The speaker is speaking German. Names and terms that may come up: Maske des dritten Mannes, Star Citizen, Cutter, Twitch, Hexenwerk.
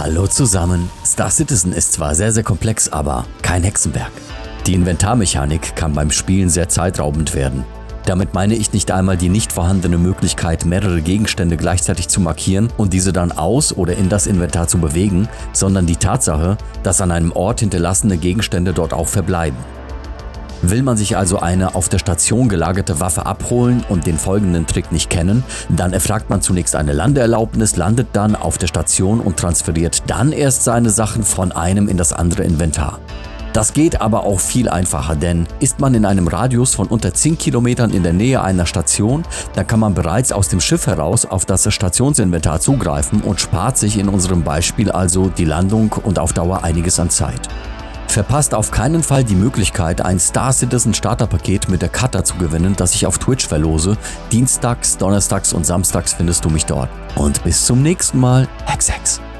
Hallo zusammen! Star Citizen ist zwar sehr, sehr komplex, aber kein Hexenwerk. Die Inventarmechanik kann beim Spielen sehr zeitraubend werden. Damit meine ich nicht einmal die nicht vorhandene Möglichkeit, mehrere Gegenstände gleichzeitig zu markieren und diese dann aus oder in das Inventar zu bewegen, sondern die Tatsache, dass an einem Ort hinterlassene Gegenstände dort auch verbleiben. Will man sich also eine auf der Station gelagerte Waffe abholen und den folgenden Trick nicht kennen, dann erfragt man zunächst eine Landeerlaubnis, landet dann auf der Station und transferiert dann erst seine Sachen von einem in das andere Inventar. Das geht aber auch viel einfacher, denn ist man in einem Radius von unter 10 Kilometern in der Nähe einer Station, dann kann man bereits aus dem Schiff heraus auf das Stationsinventar zugreifen und spart sich in unserem Beispiel also die Landung und auf Dauer einiges an Zeit. Verpasst auf keinen Fall die Möglichkeit, ein Star Citizen Starterpaket mit der Cutter zu gewinnen, das ich auf Twitch verlose. Dienstags, Donnerstags und Samstags findest du mich dort. Und bis zum nächsten Mal. Hex Hex.